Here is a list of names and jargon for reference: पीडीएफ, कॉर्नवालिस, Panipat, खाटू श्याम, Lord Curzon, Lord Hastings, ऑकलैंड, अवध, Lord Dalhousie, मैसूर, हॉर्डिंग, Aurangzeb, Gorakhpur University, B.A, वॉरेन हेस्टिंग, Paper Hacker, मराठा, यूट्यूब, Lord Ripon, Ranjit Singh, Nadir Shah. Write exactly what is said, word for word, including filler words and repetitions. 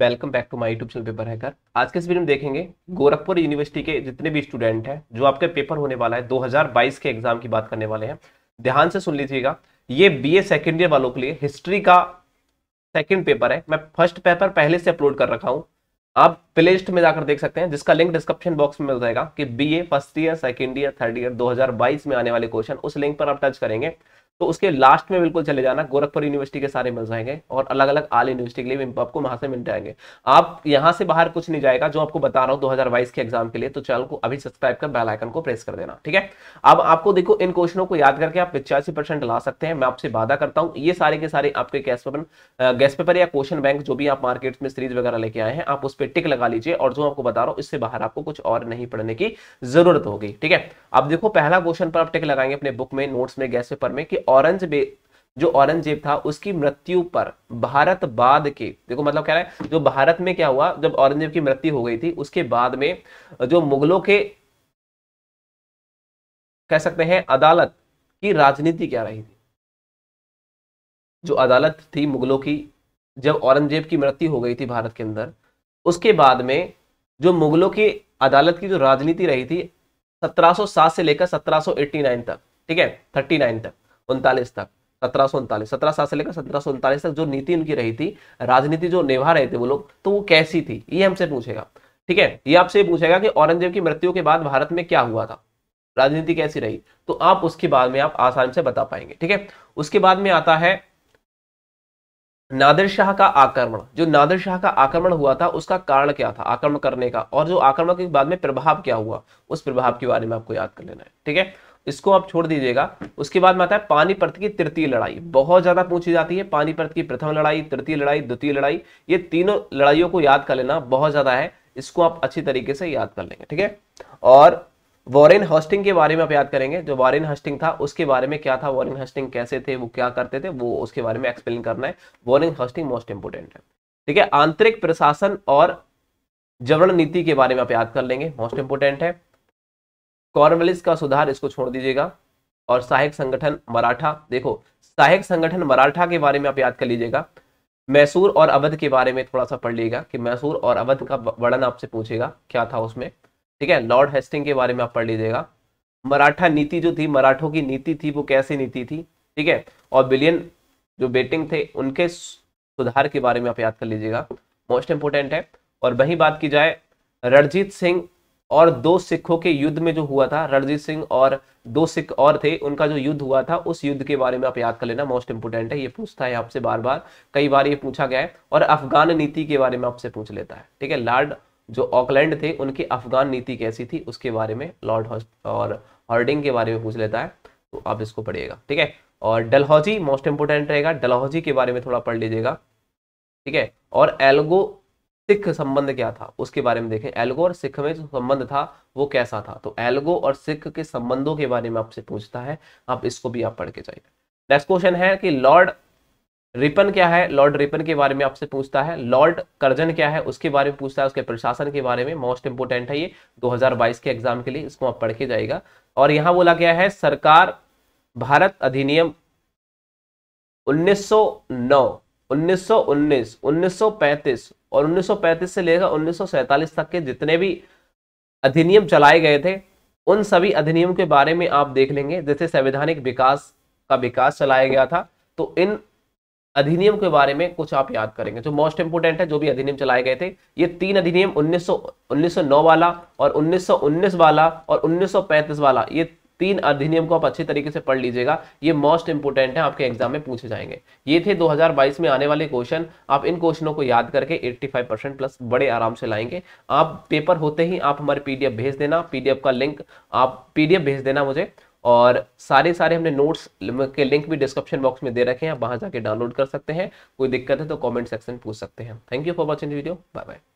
Welcome back to my यूट्यूब channel paper hacker. आज के इस वीडियो में देखेंगे गोरखपुर यूनिवर्सिटी के जितने भी स्टूडेंट हैं जो आपके पेपर होने वाला है दो हज़ार बाईस के एग्जाम की बात करने वाले हैं। ध्यान से सुन लीजिएगा, ये बीए सेकंड ईयर वालों के लिए हिस्ट्री का सेकंड पेपर है। मैं फर्स्ट पेपर पहले से अपलोड कर रखा हूँ, आप प्ले लिस्ट में जाकर देख सकते हैं जिसका लिंक डिस्क्रिप्शन बॉक्स में मिल जाएगा कि BA first year second year third year दो हज़ार बाईस में आने वाले क्वेश्चन, उस लिंक पर आप टच करेंगे तो उसके लास्ट में बिल्कुल चले जाना, गोरखपुर यूनिवर्सिटी के सारे मिल जाएंगे और अलग अलग आल यूनिवर्सिटी के लिए भी आपको वहां से मिल जाएंगे। आप यहां से बाहर कुछ नहीं जाएगा जो आपको बता रहा हूँ दो हज़ार बाईस के एग्जाम के लिए। तो चैनल को अभी सब्सक्राइब कर बेल आइकन को प्रेस कर देना, ठीक है। अब आपको देखो इन क्वेश्चनों को याद करके आप पिचासी परसेंट ला सकते हैं, मैं आपसे वादा करता हूँ। ये सारे के सारे आपके गैस पेपर गैस पेपर या क्वेश्चन बैंक जो भी आप मार्केट में सीरीज वगैरह लेके आए हैं, आप उस पर टिक लगा लीजिए और जो आपको बता रहा हूँ इससे बाहर आपको कुछ और नहीं पढ़ने की जरूरत होगी, ठीक है। अब देखो पहला क्वेश्चन पर आप टिक लगाएंगे अपने बुक में, नोट्स में, गैस पेपर में कि औरंगजेब जो औरंगजेब था उसकी मृत्यु पर भारत बाद के, देखो मतलब कह रहा है जो भारत में क्या हुआ जब औरंगजेब की मृत्यु हो गई थी, उसके बाद में जो मुगलों के कह सकते हैं अदालत की राजनीति क्या रही थी। जो अदालत थी मुगलों की जब औरंगजेब की मृत्यु हो गई थी भारत के अंदर, उसके बाद में जो मुगलों की अदालत की जो राजनीति रही थी सत्रह सौ सात से लेकर सत्रह सौ नवासी तक, ठीक है, उनतालीस तक उनतालीस तक सत्रह सौ उनतालीस सत्रह सात से लेकर सत्रह सौ उनतालीस तक जो नीति उनकी रही थी, राजनीति जो निभा रहे थे वो लोग, तो वो कैसी थी ये हमसे पूछेगा, ठीक है। ये आपसे पूछेगा कि औरंगजेब की मृत्यु के बाद भारत में क्या हुआ था, राजनीति कैसी रही, तो आप उसके बाद में आप आसानी से बता पाएंगे, ठीक है। उसके बाद में आता है नादिर शाह का आक्रमण। जो नादिर शाह का आक्रमण हुआ था उसका कारण क्या था आक्रमण करने का, और जो आक्रमण के बाद में प्रभाव क्या हुआ उस प्रभाव के बारे में आपको याद कर लेना है, ठीक है। इसको आप छोड़ दीजिएगा। उसके बाद में आता है पानीपत की तृतीय लड़ाई, बहुत ज्यादा पूछी जाती है। पानीपत की प्रथम लड़ाई, तृतीय लड़ाई, द्वितीय लड़ाई, ये तीनों लड़ाइयों को याद कर लेना, बहुत ज्यादा है, इसको आप अच्छी तरीके से याद कर लेंगे, ठीक है। और वॉरेन हेस्टिंग के बारे में आप याद करेंगे, जो वॉरेन हेस्टिंग था उसके बारे में क्या था, वॉरेन हेस्टिंग कैसे थे, वो क्या करते थे, वो उसके बारे में एक्सप्लेन करना है। वॉरेन हेस्टिंग मोस्ट इंपोर्टेंट है, ठीक है। आंतरिक प्रशासन और जबरन नीति के बारे में आप याद कर लेंगे, मोस्ट इंपोर्टेंट है। कॉर्नवालिस का सुधार, इसको छोड़ दीजिएगा। और सहायक संगठन मराठा, देखो सहायक संगठन मराठा के बारे में आप याद कर लीजिएगा। मैसूर और अवध के बारे में थोड़ा सा पढ़ लीजिएगा कि मैसूर और अवध का वर्णन आपसे पूछेगा क्या था उसमें, ठीक है। लॉर्ड हेस्टिंग के बारे में आप पढ़ लीजिएगा। मराठा नीति जो थी, मराठों की नीति थी, वो कैसी नीति थी, ठीक है। और बिलियन जो बेटिंग थे उनके सुधार के बारे में आप याद कर लीजिएगा, मोस्ट इंपोर्टेंट है। और वही बात की जाए रणजीत सिंह और दो सिखों के युद्ध में जो हुआ था, रणजीत सिंह और दो सिख और थे उनका जो युद्ध हुआ था, उस युद्ध के बारे में आप याद कर लेना, मोस्ट इंपोर्टेंट है। ये पूछता है आपसे बार बार, कई बार ये पूछा गया है। और अफगान नीति के बारे में आपसे पूछ लेता है, ठीक है। लॉर्ड जो ऑकलैंड थे उनकी अफगान नीति कैसी थी उसके बारे में, लॉर्ड और हॉर्डिंग के बारे में पूछ लेता है, तो आप इसको पढ़िएगा, ठीक है। और डलहौजी मोस्ट इंपोर्टेंट रहेगा, डलहौजी के बारे में थोड़ा पढ़ लीजिएगा, ठीक है। और एल्गो सिख संबंध क्या था उसके बारे में देखें, एल्गो और सिख में जो संबंध था वो कैसा था, तो एल्गो और सिख के संबंधों के बारे में आपसे पूछता है, आप इसको भी आप पढ़ के जाइए। नेक्स्ट क्वेश्चन है कि लॉर्ड रिपन क्या है, लॉर्ड रिपन के बारे में आपसे पूछता है। लॉर्ड कर्जन क्या है उसके बारे में पूछता है, उसके प्रशासन के बारे में, मोस्ट इंपोर्टेंट है ये दो हज़ार बाईस के एग्जाम के लिए, इसको आप पढ़ के जाएगा। और यहाँ बोला गया है सरकार भारत अधिनियम उन्नीस सौ नौ, उन्नीस सौ उन्नीस, उन्नीस सौ पैंतीस और उन्नीस सौ पैंतीस से लेकर उन्नीस सौ सैंतालीस तक के जितने भी अधिनियम चलाए गए थे उन सभी अधिनियम के बारे में आप देख लेंगे। जैसे संवैधानिक विकास का विकास चलाया गया था, तो इन अधिनियम के बारे में कुछ आप याद करेंगे, जो मोस्ट इंपोर्टेंट है। जो भी अधिनियम चलाए गए थे ये तीन अधिनियम उन्नीस सौ नौ वाला और उन्नीस सौ उन्नीस वाला और उन्नीस सौ पैंतीस वाला, ये तीन अधिनियम को आप अच्छे तरीके से पढ़ लीजिएगा, ये मोस्ट इंपोर्टेंट है, आपके एग्जाम में पूछे जाएंगे। ये थे दो हज़ार बाईस में आने वाले क्वेश्चन, आप इन क्वेश्चनों को याद करके पचासी परसेंट प्लस बड़े आराम से लाएंगे। आप पेपर होते ही आप हमारे पीडीएफ भेज देना, पीडीएफ का लिंक आप पीडीएफ भेज देना मुझे, और सारे सारे हमने नोट्स के लिंक भी डिस्क्रिप्शन बॉक्स में दे रखे हैं, आप वहां जाके डाउनलोड कर सकते हैं। कोई दिक्कत है तो कमेंट सेक्शन पूछ सकते हैं। Thank you for watching the video, bye bye.